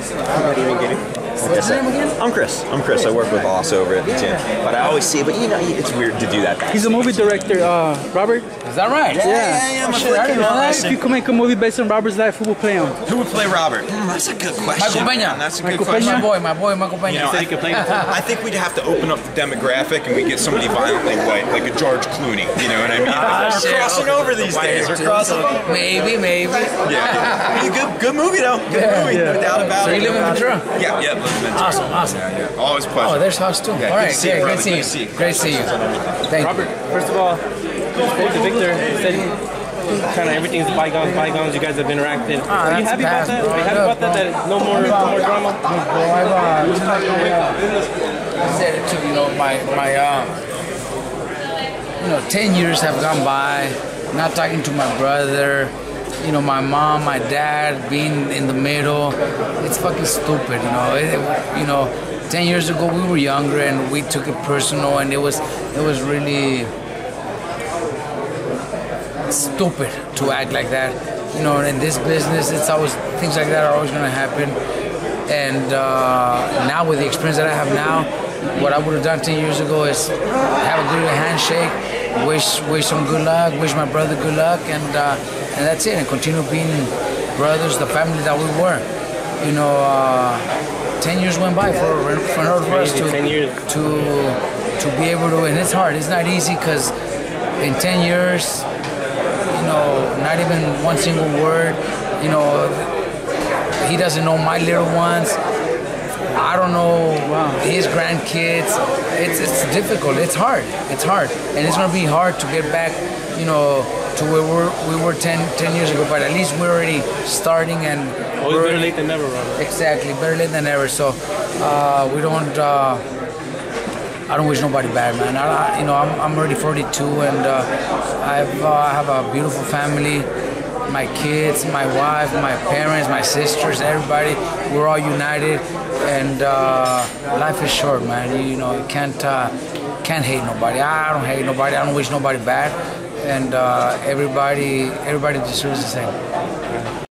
How do you even get it? I'm Chris. I work with Boss over at the gym. But I always see it, but you know, it's weird to do that. He's a movie director, Robert. Is that right? Yeah. If you could make a movie based on Robert's life, who would play him? Who would play Robert? That's a good question. Michael Peña. That's a good question. My boy, Michael Peña. You know, I think we'd have to open up the demographic and we'd get somebody violently white, like a George Clooney. You know what I mean? We're crossing over these days. We're crossing over. Maybe. Yeah. Good movie, though. Good movie, no doubt about it. So you live in Ventura? Yeah. Awesome. Yeah. Always pleasure. Oh, there's House too. Yeah, all right, great to see you. Thank Robert, you. First of all, Victor said kind of everything's bygones. You guys have interacted. Are you happy about that? Are you happy about that? That no more drama. I said it too. You know, my 10 years have gone by. Not talking to my brother. You know, my mom, my dad, being in the middle, it's fucking stupid, you know. You know, 10 years ago we were younger and we took it personal and it was really stupid to act like that. You know, in this business, it's always, things like that are always gonna happen. And now with the experience that I have now, what I would have done 10 years ago is have a good handshake, wish him good luck, wish my brother good luck, and that's it, and continue being brothers, the family that we were. You know, 10 years went by for us to be able to, and it's hard, it's not easy, because in 10 years, you know, not even one single word, you know, he doesn't know my little ones, I don't know his grandkids. It's difficult. It's hard, and it's gonna be hard to get back, you know, to where we were 10 years ago. But at least we're already starting, and always better late than never, Robert. Exactly, better late than never. So we don't. I don't wish nobody bad, man. You know, I'm already 42, and I have a beautiful family. My kids, my wife, my parents, my sisters, everybody, we're all united, and life is short, man. You know, you can't hate nobody. I don't hate nobody. I don't wish nobody bad, and everybody deserves the same.